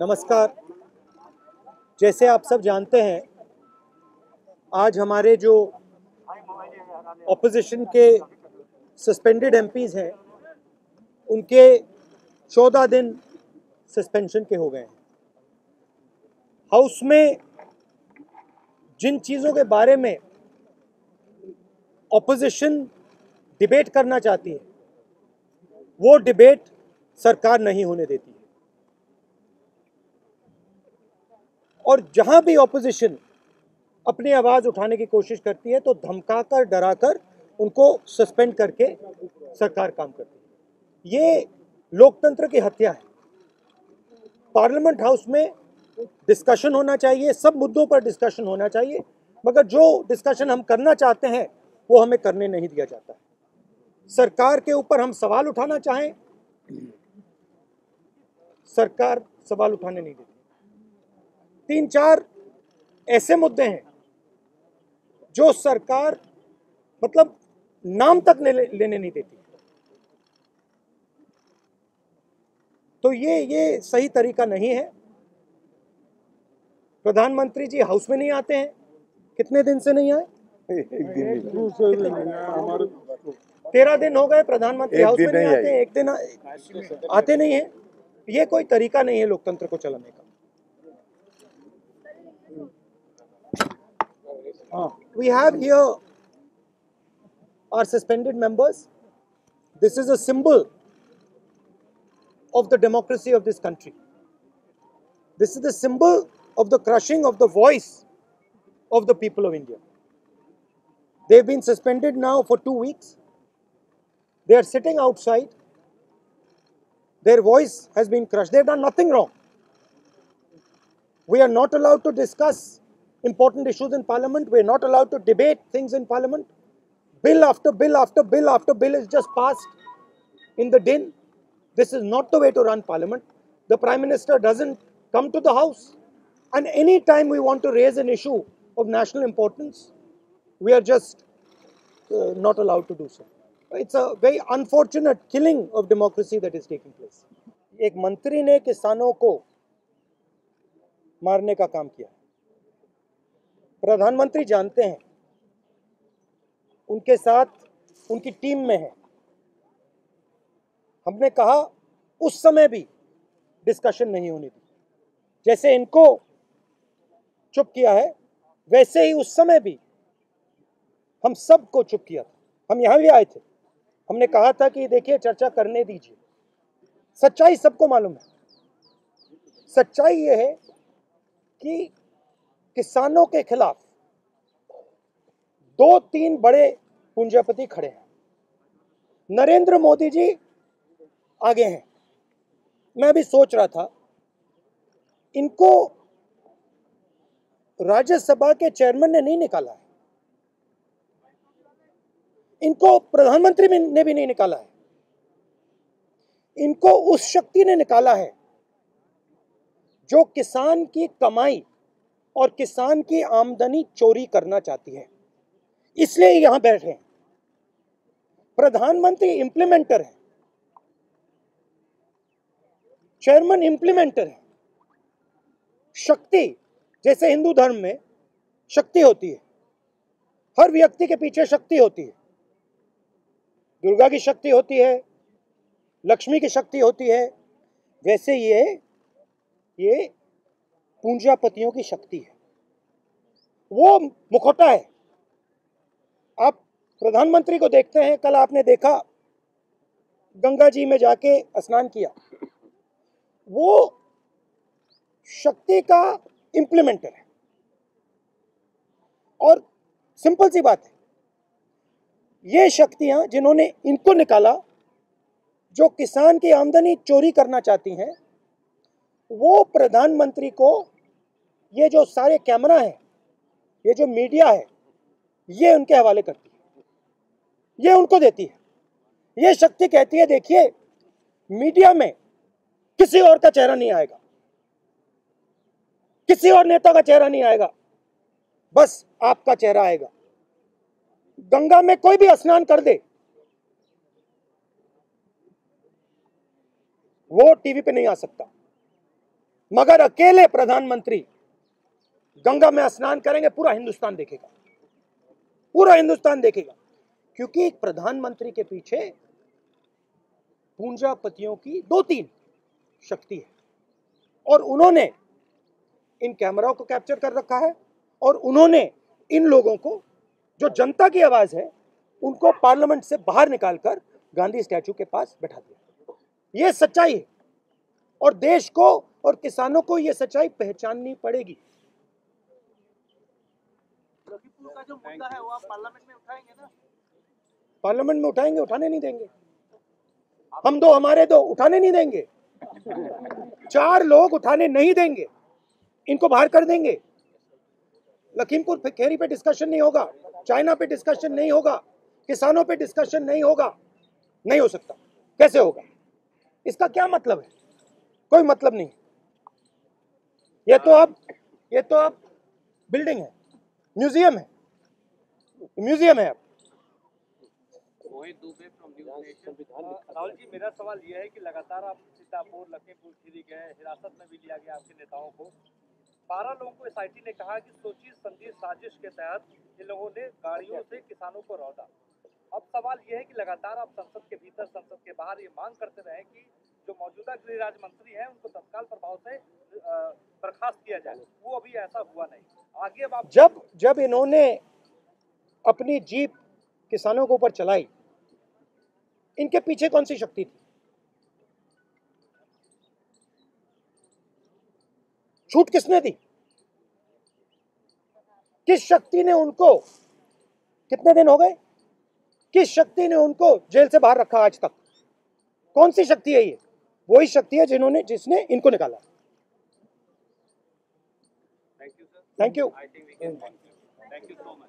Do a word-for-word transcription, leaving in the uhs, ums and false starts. नमस्कार। जैसे आप सब जानते हैं, आज हमारे जो ऑपोजिशन के सस्पेंडेड एमपीज़ हैं उनके चौदह दिन सस्पेंशन के हो गए हैं। हाउस में जिन चीज़ों के बारे में ऑपोजिशन डिबेट करना चाहती है वो डिबेट सरकार नहीं होने देती है, और जहां भी ऑपोजिशन अपनी आवाज़ उठाने की कोशिश करती है तो धमकाकर डराकर उनको सस्पेंड करके सरकार काम करती है। ये लोकतंत्र की हत्या है। पार्लियामेंट हाउस में डिस्कशन होना चाहिए, सब मुद्दों पर डिस्कशन होना चाहिए, मगर जो डिस्कशन हम करना चाहते हैं वो हमें करने नहीं दिया जाता है। सरकार के ऊपर हम सवाल उठाना चाहें, सरकार सवाल उठाने नहीं देती। तीन चार ऐसे मुद्दे हैं जो सरकार मतलब नाम तक लेने नहीं देती, तो ये ये सही तरीका नहीं है। प्रधानमंत्री जी हाउस में नहीं आते हैं, कितने दिन से नहीं आए? तेरह दिन हो गए प्रधानमंत्री हाउस में नहीं आते हैं, एक दिन आते नहीं हैं। ये कोई तरीका नहीं है लोकतंत्र को चलाने का। We have here our suspended members. This is a symbol of the democracy of this country. This is the symbol of the crushing of the voice of the people of India. They've been suspended now for two weeks. They are sitting outside. Their voice has been crushed. They've done nothing wrong. We are not allowed to discuss important issues in Parliament. We are not allowed to debate things in Parliament. Bill after bill after bill after bill is just passed in the din. This is not the way to run Parliament. The Prime Minister doesn't come to the House. And any time we want to raise an issue of national importance, we are just uh, not allowed to do so. It's a very unfortunate killing of democracy that is taking place. एक मंत्री ने किसानों को मारने का काम किया। प्रधानमंत्री जानते हैं, उनके साथ उनकी टीम में है। हमने कहा उस समय भी डिस्कशन नहीं होने दी। जैसे इनको चुप किया है वैसे ही उस समय भी हम सबको चुप किया था। हम यहाँ भी आए थे, हमने कहा था कि देखिए चर्चा करने दीजिए। सच्चाई सबको मालूम है। सच्चाई ये है कि किसानों के खिलाफ दो तीन बड़े पूंजीपति खड़े हैं। नरेंद्र मोदी जी आगे हैं। मैं भी सोच रहा था इनको राज्यसभा के चेयरमैन ने नहीं निकाला है, इनको प्रधानमंत्री ने भी नहीं निकाला है, इनको उस शक्ति ने निकाला है जो किसान की कमाई और किसान की आमदनी चोरी करना चाहती है, इसलिए यहां बैठे हैं। प्रधानमंत्री इंप्लीमेंटर है, चेयरमैन इंप्लीमेंटर है। शक्ति, जैसे हिंदू धर्म में शक्ति होती है, हर व्यक्ति के पीछे शक्ति होती है। दुर्गा की शक्ति होती है, लक्ष्मी की शक्ति होती है, वैसे ये ये पूंजीपतियों की शक्ति है। वो मुखौटा है। आप प्रधानमंत्री को देखते हैं, कल आपने देखा गंगा जी में जाके स्नान किया। वो शक्ति का इम्प्लीमेंटर है। और सिंपल सी बात है, ये शक्तियां जिन्होंने इनको निकाला जो किसान की आमदनी चोरी करना चाहती हैं, वो प्रधानमंत्री को, ये जो सारे कैमरा है, ये जो मीडिया है, ये उनके हवाले करती है, ये उनको देती है। ये शक्ति कहती है देखिए मीडिया में किसी और का चेहरा नहीं आएगा, किसी और नेता का चेहरा नहीं आएगा, बस आपका चेहरा आएगा। गंगा में कोई भी स्नान कर दे वो टीवी पे नहीं आ सकता, मगर अकेले प्रधानमंत्री गंगा में स्नान करेंगे, पूरा हिंदुस्तान देखेगा, पूरा हिंदुस्तान देखेगा, क्योंकि प्रधानमंत्री के पीछे पूंजापतियों की दो तीन शक्ति है और उन्होंने इन कैमराओं को कैप्चर कर रखा है और उन्होंने इन लोगों को, जो जनता की आवाज है, उनको पार्लियामेंट से बाहर निकालकर गांधी स्टैचू के पास बैठा दिया। ये सच्चाई है और देश को और किसानों को ये सच्चाई पहचाननी पड़ेगी। लखीमपुर का जो मुद्दा है वो आप पार्लियामेंट में उठाएंगे ना? पार्लियामेंट में उठाएंगे, उठाने नहीं देंगे। हम दो हमारे दो, उठाने नहीं देंगे। चार लोग उठाने नहीं देंगे, इनको बाहर कर देंगे। लखीमपुर खेरी पे डिस्कशन नहीं होगा, चाइना पे डिस्कशन नहीं होगा, किसानों पे डिस्कशन नहीं होगा। नहीं हो सकता। कैसे होगा? इसका क्या मतलब है? कोई मतलब नहीं। ये तो अब ये तो अब बिल्डिंग है, म्यूजियम है, म्यूजियम है। अब राहुल जी, मेरा सवाल यह है कि लगातार आप सीतापुर, लखीमपुर खेरी गए, हिरासत में भी लिया गया आपके नेताओं को। बारह लोगों को एसआईटी ने कहा कि सोची समझी साजिश के तहत इन लोगों ने गाड़ियों से किसानों को रौंदा। अब सवाल यह है कि लगातार आप संसद के भीतर, संसद के बाहर ये मांग करते रहे कि जो मौजूदा गृह राज्य मंत्री हैं उनको तत्काल प्रभाव से बर्खास्त किया जाए, वो अभी ऐसा हुआ नहीं। आगे अब आप जब जब इन्होंने अपनी जीप किसानों के ऊपर चलाई, इनके पीछे कौन सी शक्ति थी? छूट किसने दी? किस शक्ति ने उनको, कितने दिन हो गए, किस शक्ति ने उनको जेल से बाहर रखा आज तक? कौन सी शक्ति है ये? वही शक्ति है जिन्होंने जिसने इनको निकाला। Thank you sir. Thank you.